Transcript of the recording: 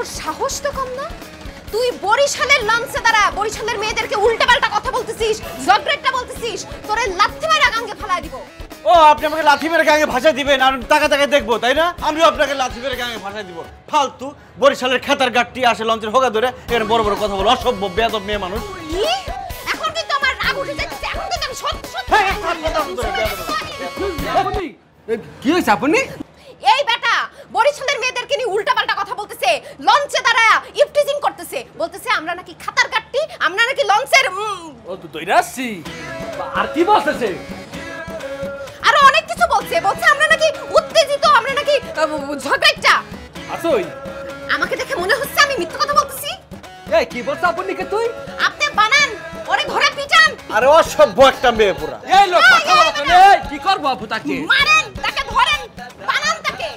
তোর সাহস তো কম না, তুই বরিশালের লঞ্চে দাঁড়া বরিশালের মেয়েদেরকে উল্টাপাল্টা কথা বলতেছিস, জগরেটটা বলতেছিস, তোরে লাথি মেরে গাঙ্গে ফালাই দিব। ও আপনি আমাকে লাথি মেরে গাঙ্গে ভাষা দিবেন আর টাকা টাকা দেখবো তাই না? আমিও আপনাকে লাথি মেরে গাঙ্গে ভাষা দিব। ফালতু বরিশালের খেতার গাড়টি আসে লঞ্চের হোগা ধরে এখানে বড় বড় কথা বলো, অসভ্য বেয়াদব মেয়ে মানুষ। এখন কিন্তু আমার রাগ উঠে যাচ্ছে, এখন কিন্তু আমি সত্যি সত্যি কি হয়েছে আপনি? এই বেটা বরিশালের মেয়েদেরকে নিয়ে উল্টাপাল্টা কথা বলতেছে, লঞ্চে দাঁড়ায়া ইফটিজিং করতেছে, বলতেছে আমরা নাকি খাতার কাটটি, আমরা নাকি লঞ্চের ও তো দইরাছি আর কি বলতেছে, আর অনেক কিছু বলছে, বলছে আমরা নাকি উত্তেজিত, আমরা নাকি ঝগড়াচ্চা আসই। আমাকে দেখে মনে হচ্ছে আমি মিথ্যা কথা বলতেছি? এই কি বলছ আপনি কে তুই? আপনি বানান ওরে ঘরে পিটান। আরে অসভ্য একটা মেয়ে পুরা। এই লোক কথা বলতে কি করব আপু তাকে মারেন।